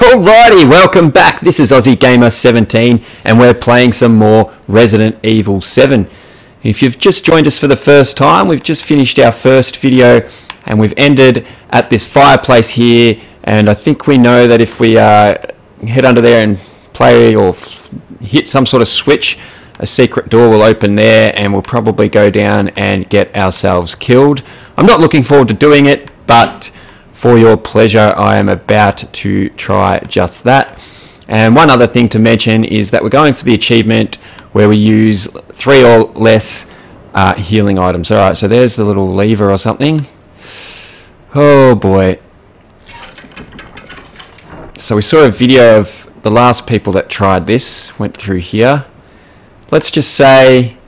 Alrighty, welcome back. This is Aussie Gamer 17 and we're playing some more Resident Evil 7. If you've just joined us for the first time, we've just finished our first video and we've ended at this fireplace here, and I think we know that if we head under there and play or hit some sort of switch, a secret door will open there and we'll probably go down and get ourselves killed. I'm not looking forward to doing it, but for your pleasure, I am about to try just that. And one other thing to mention is that we're going for the achievement where we use 3 or less healing items. All right, so there's the little lever or something. Oh boy. So we saw a video of the last people that tried this, went through here. Let's just say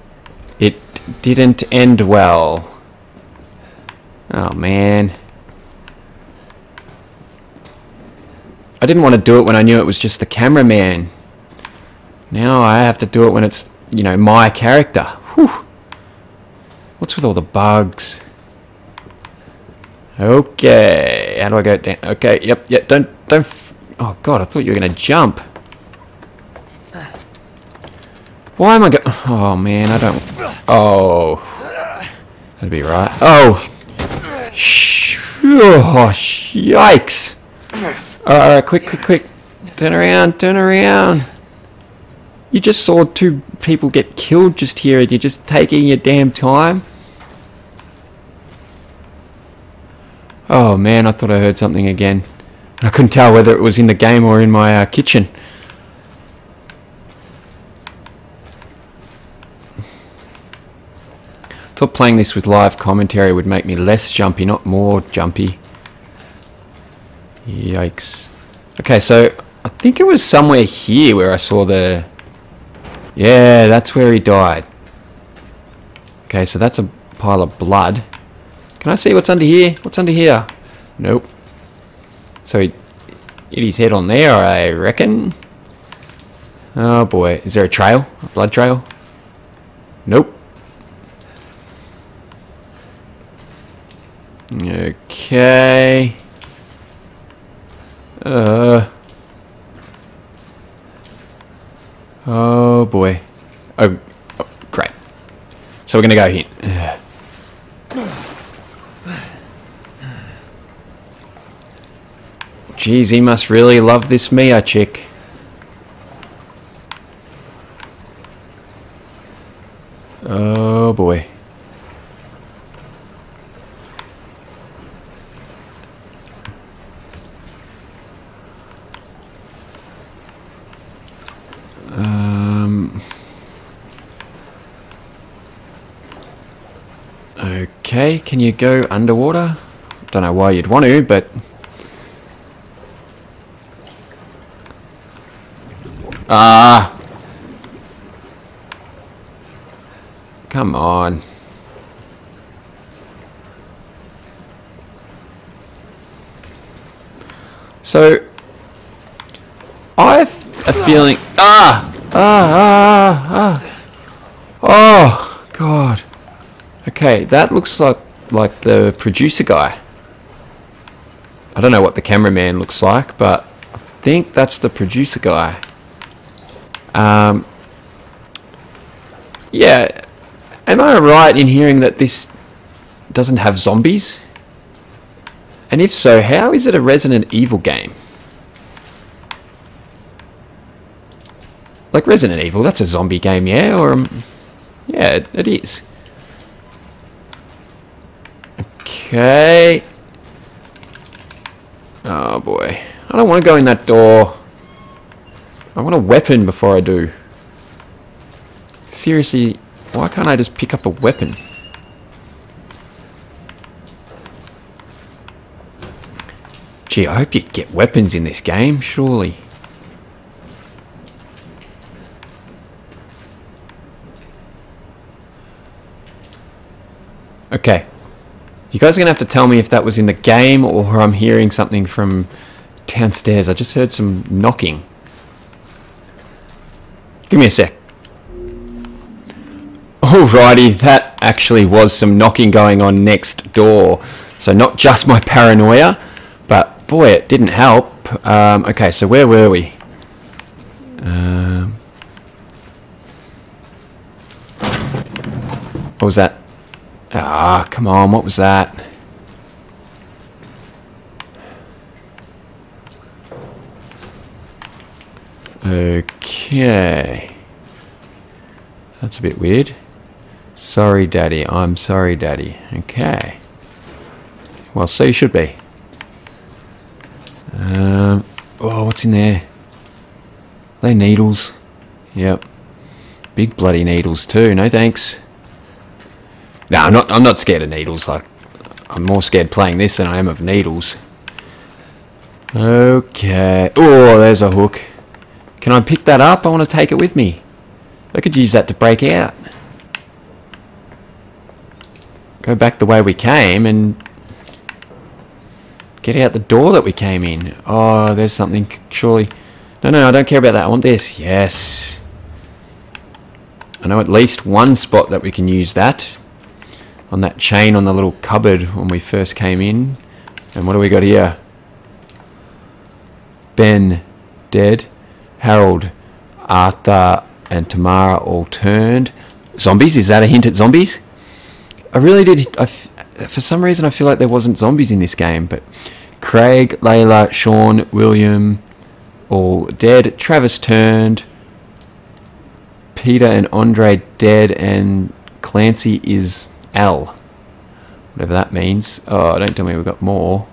it didn't end well. Oh man. I didn't want to do it when I knew it was just the cameraman. Now I have to do it when it's, you know, my character. Whew. What's with all the bugs? Okay, how do I go down? Okay, yep, don't. Oh God, I thought you were gonna jump. Why am I going? Oh man, I don't. Oh, that'd be right. Oh, yikes! Alright, quick. Turn around. You just saw 2 people get killed just here and you're just taking your damn time. Oh man, I thought I heard something again. I couldn't tell whether it was in the game or in my kitchen. I thought playing this with live commentary would make me less jumpy, not more jumpy. Yikes. Okay, so I think it was somewhere here where I saw the... Yeah, that's where he died. Okay, so that's a pile of blood. Can I see what's under here? What's under here? Nope. So he hit his head on there, I reckon. Oh boy, is there a trail? A blood trail? Nope. Okay. Oh boy. Oh, great. So we're gonna go here. Jeez, he must really love this Mia chick. Oh boy. Okay, can you go underwater? Don't know why you'd want to, but... Ah! Come on. So... I have a feeling... Ah! Oh, God. Okay, that looks like the producer guy. I don't know what the cameraman looks like, but I think that's the producer guy. Yeah, am I right in hearing that this doesn't have zombies? And if so, how is it a Resident Evil game? Like Resident Evil, that's a zombie game, yeah? Or yeah, it is. Okay. Oh boy. I don't want to go in that door. I want a weapon before I do. Seriously, why can't I just pick up a weapon? Gee, I hope you get weapons in this game, surely. Okay. You guys are going to have to tell me if that was in the game or I'm hearing something from downstairs. I just heard some knocking. Give me a sec. Alrighty, that actually was some knocking going on next door. So not just my paranoia, but boy, it didn't help. Okay, so where were we? What was that? Ah, come on, what was that? Okay. That's a bit weird. Sorry, Daddy. I'm sorry, Daddy. Okay. Well, so you should be. Oh, what's in there? Are they needles? Yep. Big bloody needles too. No thanks. No, I'm not scared of needles. Like, I'm more scared playing this than I am of needles. Okay. Oh, there's a hook. Can I pick that up? I want to take it with me. I could use that to break out. Go back the way we came and get out the door that we came in. Oh, there's something, surely. No, no, I don't care about that. I want this. Yes. I know at least one spot that we can use that. On that chain on the little cupboard when we first came in. And what do we got here? Ben, dead. Harold, Arthur, and Tamara all turned. Zombies? Is that a hint at zombies? I really did. For some reason, I feel like there wasn't zombies in this game, but Craig, Layla, Sean, William, all dead. Travis turned. Peter and Andre dead, and Clancy is L. Whatever that means. Oh, don't tell me we've got more.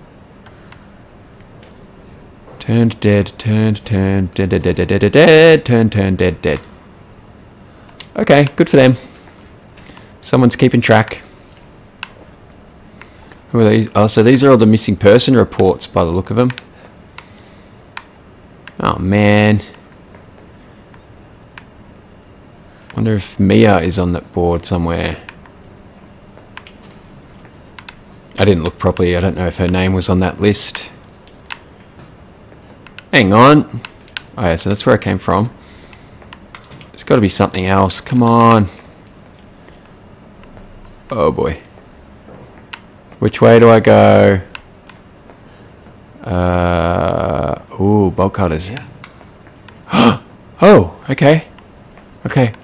Turned dead, turned, dead, dead, dead, dead, dead, dead, dead, turned, dead, dead. Okay, good for them. Someone's keeping track. Who are these? Oh, so these are all the missing person reports by the look of them. Oh man. Wonder if Mia is on that board somewhere. I didn't look properly. I don't know if her name was on that list. Hang on. Oh yeah, so that's where I came from. There's got to be something else. Come on. Oh boy. Which way do I go? Ooh, bolt cutters. Yeah. Oh, okay. Okay.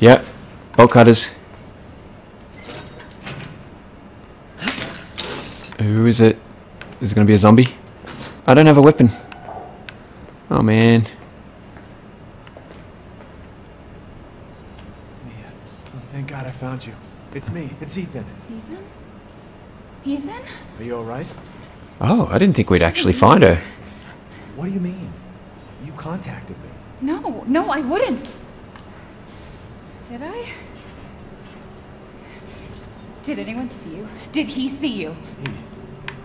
Yep. Bolt cutters. Who is it? Is it going to be a zombie? I don't have a weapon. Oh man. Yeah. Oh, thank God I found you. It's me. It's Ethan. Ethan? Ethan? Are you alright? Oh, I didn't think we'd actually find her. What do you mean? You contacted me. No, no, I wouldn't. Did I? Did anyone see you? Did he see you? Hey,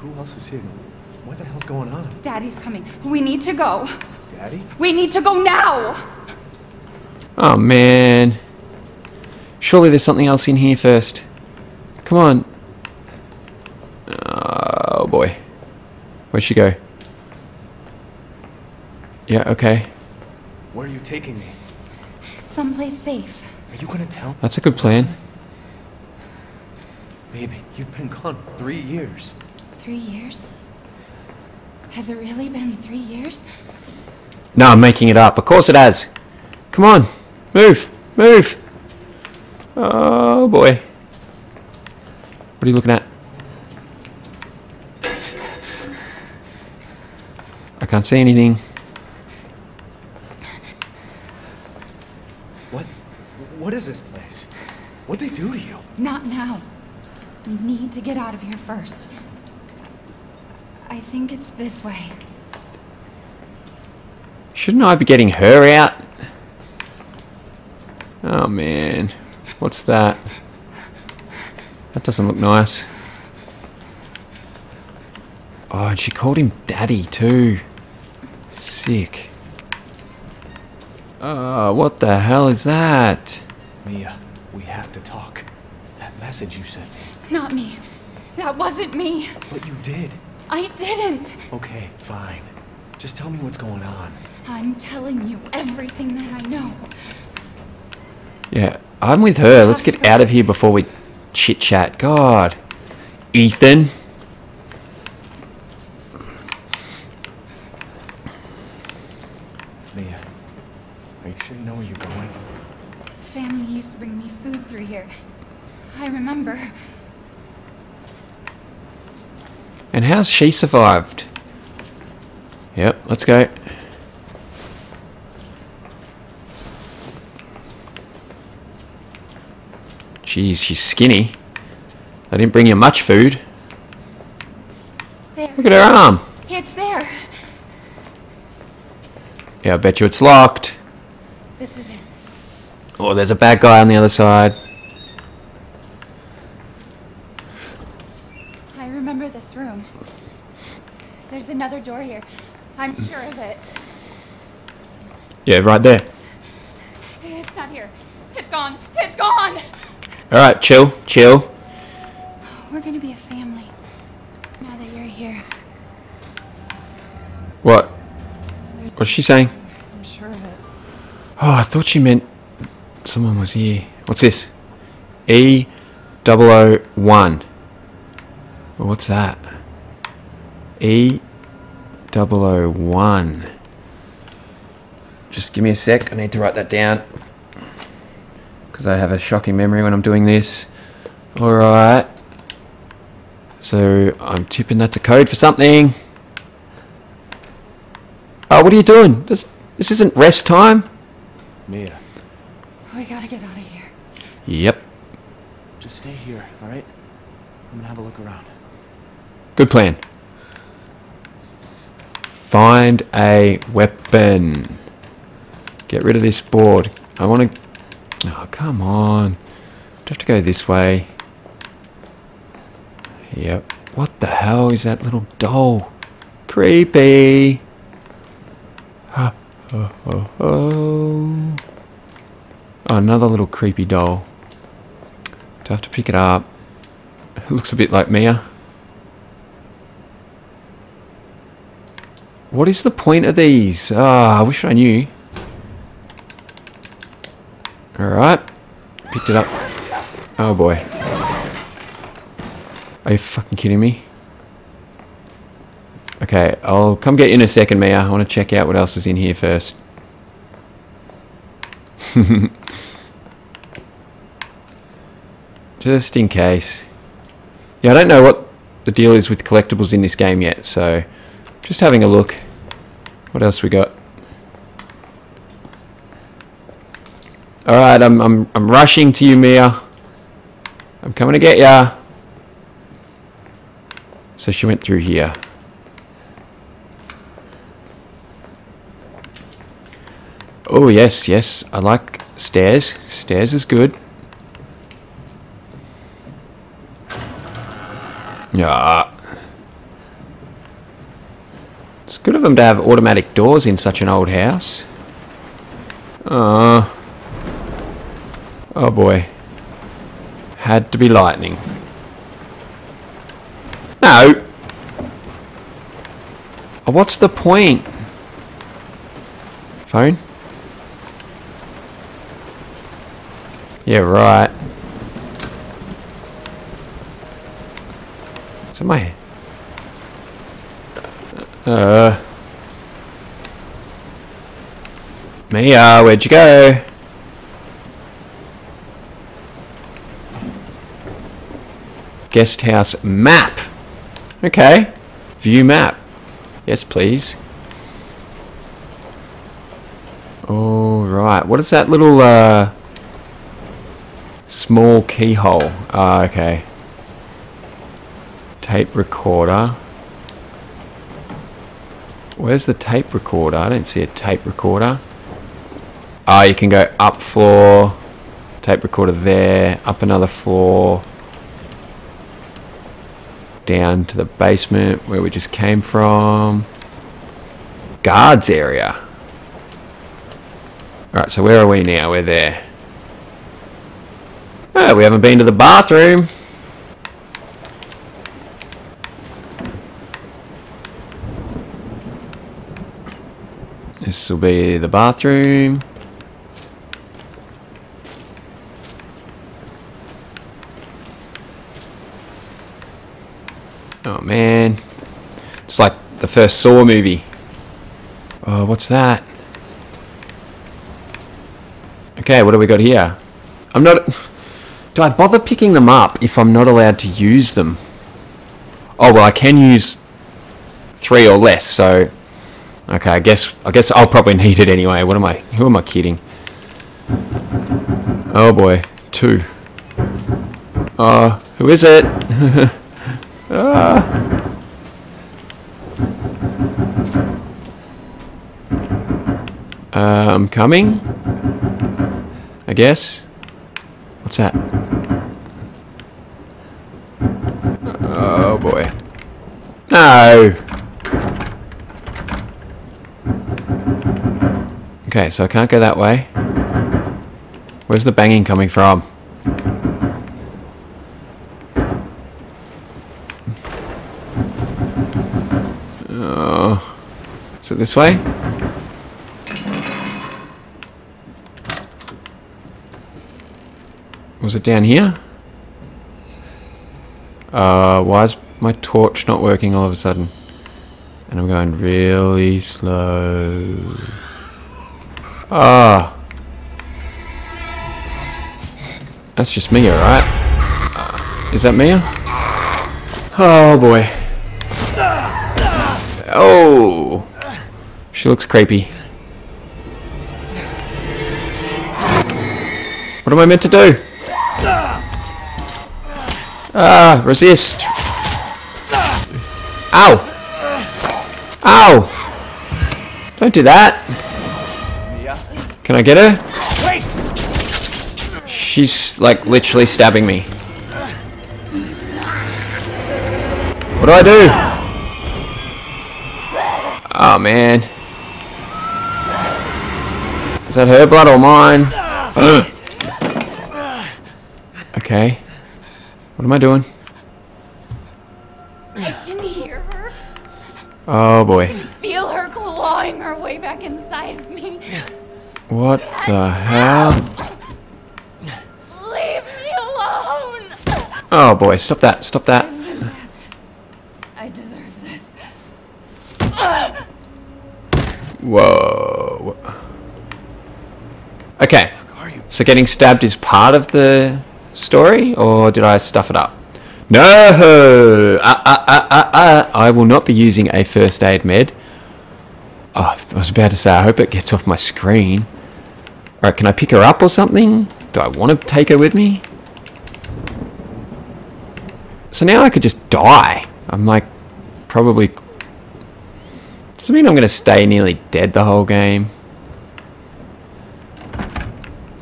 who else is here? What the hell's going on? Daddy's coming. We need to go. Daddy? We need to go now! Oh, man. Surely there's something else in here first. Come on. Oh boy. Where'd she go? Yeah, okay. Where are you taking me? Someplace safe. Are you gonna tell? That's a good plan. Baby, you've been gone 3 years. 3 years? Has it really been 3 years? No, I'm making it up. Of course it has. Come on. Move. Move. Oh boy. What are you looking at? I can't see anything. What is this place? What'd they do to you? Not now. We need to get out of here first. I think it's this way. Shouldn't I be getting her out? Oh man. What's that? That doesn't look nice. Oh, and she called him Daddy too. Sick. Oh, what the hell is that? Mia, we have to talk. That message you sent me. Not me. That wasn't me. But you did. I didn't. Okay, fine. Just tell me what's going on. I'm telling you everything that I know. Yeah, I'm with her. Let's get out of here before we chit chat. God. Ethan. And how's she survived? Yep, let's go. Jeez, she's skinny. I didn't bring you much food. There. Look at her arm. It's there. Yeah, I bet you it's locked. This is it. Oh, there's a bad guy on the other side. I remember this room. There's another door here. I'm sure of it. Yeah, right there. It's not here. It's gone. It's gone. All right, chill, chill. We're gonna be a family now that you're here. What? What's she saying? I'm sure of it. Oh, I thought she meant someone was here. What's this? E-001. Well, what's that? E-001. Just give me a sec. I need to write that down, because I have a shocking memory when I'm doing this. Alright. So, I'm tipping that's a code for something. Oh, what are you doing? This isn't rest time. Mia. We gotta get out of here. Yep. Just stay here, alright? I'm gonna have a look around. Good plan. Find a weapon. Get rid of this board. I wanna... Oh, come on. Do I have to go this way? Yep. What the hell is that little doll? Creepy. Oh, oh, oh, oh. Oh, another little creepy doll. Do I have to pick it up? It looks a bit like Mia. What is the point of these? Ah, I wish I knew. Alright, picked it up. Oh boy. Are you fucking kidding me? Okay, I'll come get you in a second, Mia. I want to check out what else is in here first. Just in case. Yeah, I don't know what the deal is with collectibles in this game yet, so just having a look. What else we got? All right, I'm rushing to you, Mia. I'm coming to get ya. So she went through here. Oh yes, yes. I like stairs. Stairs is good. Yeah. It's good of them to have automatic doors in such an old house. Oh boy. Had to be lightning. No! Oh, what's the point? Phone? Yeah, right. Is that my... Mia, where'd you go? Guest house map. Okay. View map. Yes, please. Alright. What is that little, small keyhole? Ah, okay. Tape recorder. Where's the tape recorder? I don't see a tape recorder. Ah, you can go up floor. Tape recorder there. Up another floor. Down to the basement where we just came from. Guards area. Alright, so where are we now? We're there. Oh, we haven't been to the bathroom. This will be the bathroom. Oh man, it's like the first Saw movie. Oh, what's that? Okay, what do we got here? I'm not... Do I bother picking them up if I'm not allowed to use them? Oh, well, I can use 3 or less, so... Okay, I guess I'll probably need it anyway. What am I... Who am I kidding? Oh, boy. 2. Who is it? I'm coming, I guess. What's that? Oh boy. No! Okay, so I can't go that way. Where's the banging coming from? Oh. Is it this way? Was it down here? Why is my torch not working all of a sudden? And I'm going really slow. Ah! That's just Mia, right? Is that Mia? Oh boy. Oh! She looks creepy. What am I meant to do? Ah, resist! Ow! Ow! Don't do that! Can I get her? Wait! She's like literally stabbing me. What do I do? Oh man. Is that her blood or mine? Okay. What am I doing? I can hear her. Oh boy. I can feel her clawing her way back inside of me. What the hell? Leave me alone. Oh boy, stop that. Stop that. I deserve this. Whoa. Okay. So getting stabbed is part of the story, or did I stuff it up? No! I will not be using a first aid med. Oh, I was about to say, I hope it gets off my screen. Alright, can I pick her up or something? Do I want to take her with me? So now I could just die. I'm like, probably... Does it mean I'm going to stay nearly dead the whole game?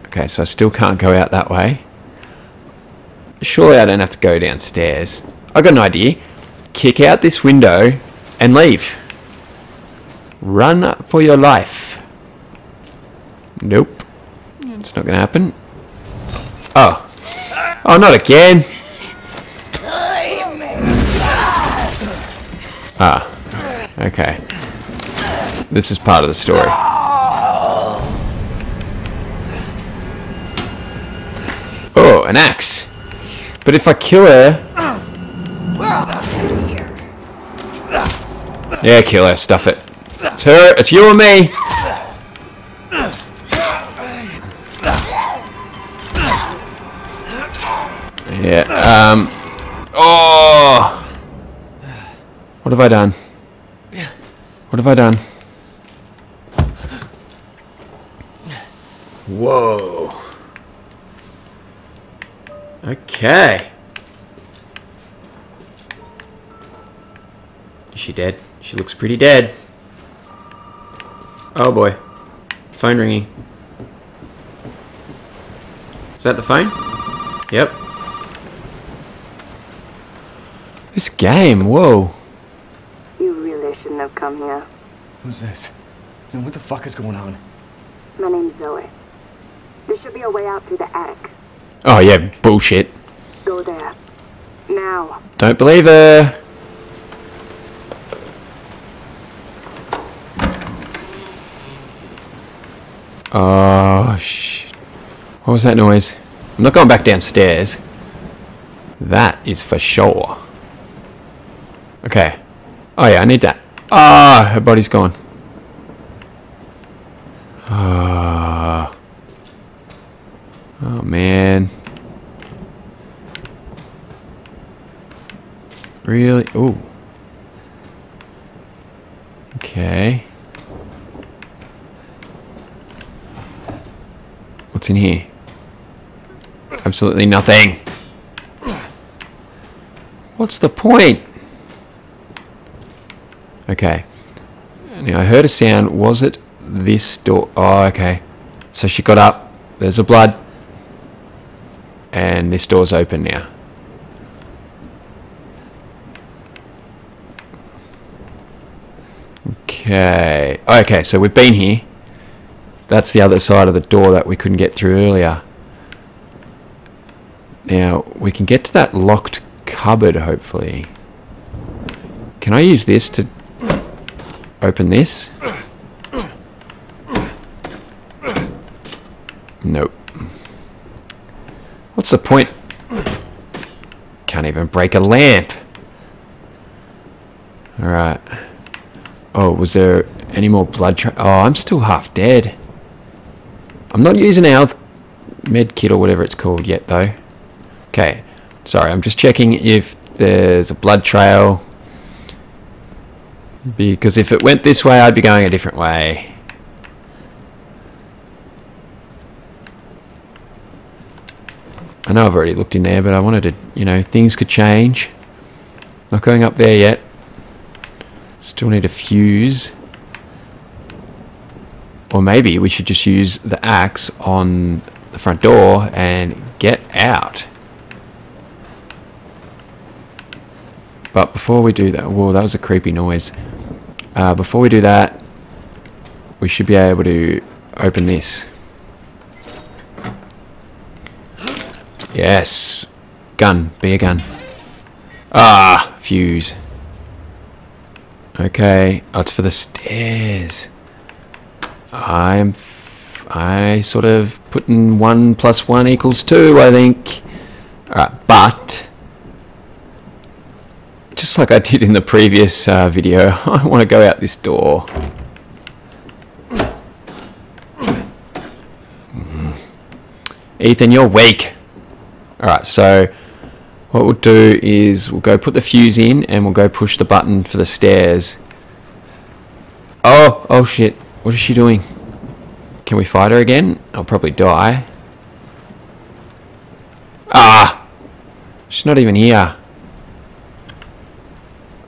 Okay, so I still can't go out that way. Surely I don't have to go downstairs. I got an idea. Kick out this window and leave. Run for your life. Nope. It's not going to happen. Oh. Oh, not again. Ah. Okay. This is part of the story. Oh, an axe. But if I kill her... We're all out here. Yeah, kill her. Stuff it. It's her. It's you or me. Yeah. Oh. What have I done? What have I done? Whoa. Okay. Is she dead? She looks pretty dead. Oh boy. Phone ringing. Is that the phone? Yep. This game, whoa. You really shouldn't have come here. Who's this? And what the fuck is going on? My name's Zoe. There should be a way out through the attic. Oh yeah, bullshit. Go there. Now. Don't believe her. Oh, shit. What was that noise? I'm not going back downstairs. That is for sure. Okay. Oh yeah, I need that. Ah, her body's gone. Ah. Oh man. Really? Ooh. Okay. What's in here? Absolutely nothing. What's the point? Okay. Now I heard a sound. Was it this door? Oh, okay. So she got up. There's the blood. And this door's open now. Okay. Okay, so we've been here. That's the other side of the door that we couldn't get through earlier. Now, we can get to that locked cupboard, hopefully. Can I use this to open this? Nope. What's the point? Can't even break a lamp. Alright. Oh, was there any more blood trail? Oh, I'm still half dead. I'm not using our med kit or whatever it's called yet, though. Okay. Sorry, I'm just checking if there's a blood trail. Because if it went this way, I'd be going a different way. I know I've already looked in there, but I wanted to, you know, things could change. Not going up there yet. Still need a fuse. Or maybe we should just use the axe on the front door and get out. But before we do that... Whoa, that was a creepy noise. Before we do that, we should be able to open this. Yes. Gun. Be a gun. Ah! Fuse. Okay. Oh, it's for the stairs. I sort of put in 1 + 1 = 2, I think. Alright, but... just like I did in the previous video, I want to go out this door. Ethan, you're weak. Alright, so what we'll do is we'll go put the fuse in and we'll go push the button for the stairs. Oh, oh shit. What is she doing? Can we fight her again? I'll probably die. Ah! She's not even here.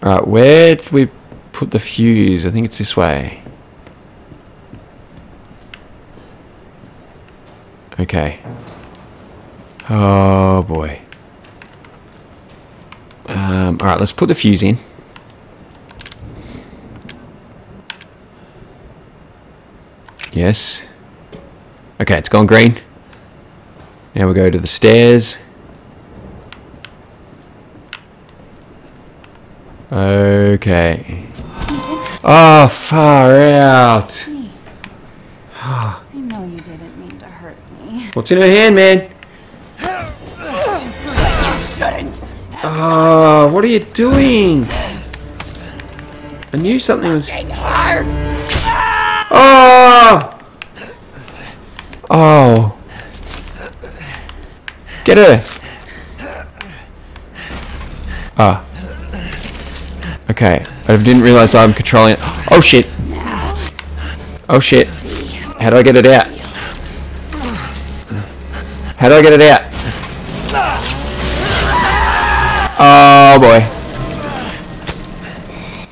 Alright, where did we put the fuse? I think it's this way. Okay. Oh boy. Alright, let's put the fuse in. Yes. Okay, it's gone green. Now we go to the stairs. Okay. Oh, far out. I know you didn't mean to hurt me. What's in her hand, man? Oh, what are you doing? I knew something was... Oh! Oh. Get her. Ah. Okay, I didn't realize I'm controlling it. Oh shit! Oh shit! How do I get it out? How do I get it out? Oh boy!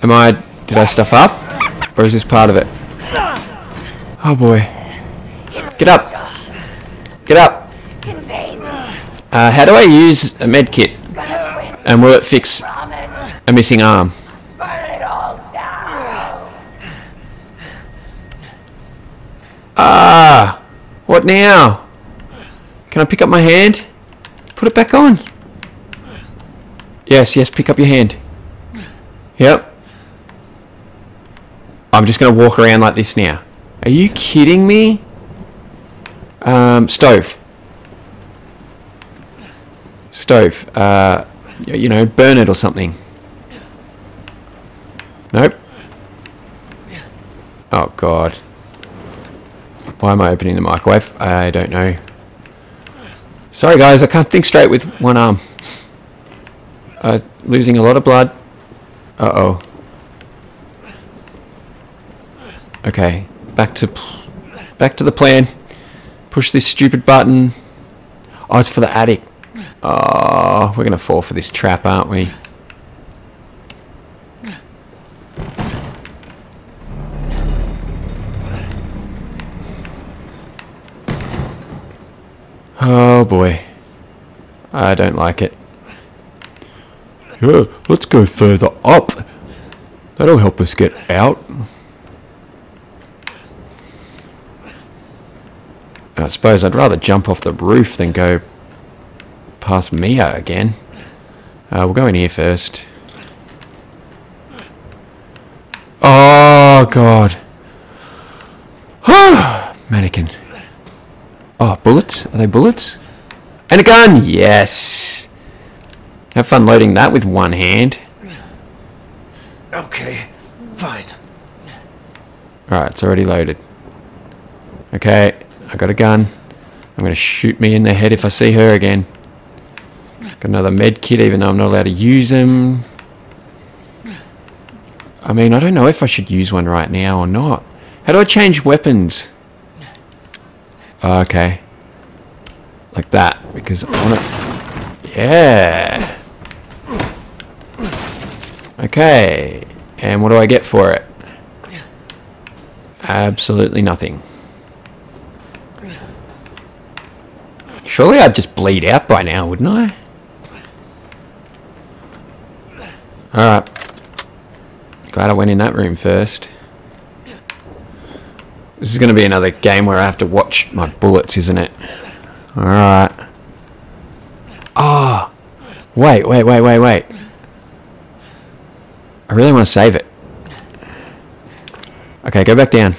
Am I... did I stuff up? Or is this part of it? Oh boy! Get up! Get up! How do I use a med kit? And will it fix a missing arm? Ah! What now? Can I pick up my hand? Put it back on. Yes, yes, pick up your hand. Yep. I'm just going to walk around like this now. Are you kidding me? Stove. Stove. You know, burn it or something. Nope. Oh god. Why am I opening the microwave? I don't know. Sorry guys, I can't think straight with one arm. Losing a lot of blood. Uh-oh. Okay, back to the plan. Push this stupid button. Oh, it's for the attic. Oh, we're gonna fall for this trap, aren't we? Oh boy, I don't like it. Yeah, let's go further up. That'll help us get out. I suppose I'd rather jump off the roof than go past Mia again. We'll go in here first. Oh god. Mannequin. Oh, bullets? Are they bullets? And a gun! Yes! Have fun loading that with one hand. Okay, fine. Alright, it's already loaded. Okay, I got a gun. I'm gonna shoot me in the head if I see her again. Got another med kit, even though I'm not allowed to use them. I mean, I don't know if I should use one right now or not. How do I change weapons? Okay, like that, because I want to, yeah, okay, and what do I get for it? Absolutely nothing. Surely I'd just bleed out by now, wouldn't I? Alright, glad I went in that room first. This is going to be another game where I have to watch my bullets, isn't it? Alright. Ah! Oh, wait. I really want to save it. Okay, go back down.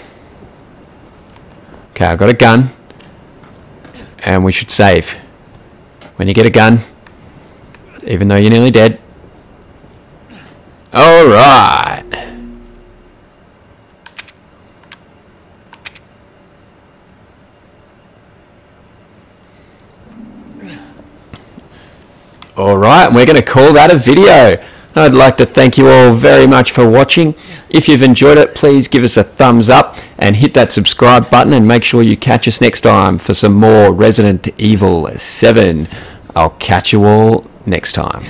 Okay, I've got a gun. And we should save. When you get a gun, even though you're nearly dead. Alright! Alright, we're going to call that a video. I'd like to thank you all very much for watching. If you've enjoyed it, please give us a thumbs up and hit that subscribe button, and make sure you catch us next time for some more Resident Evil 7. I'll catch you all next time.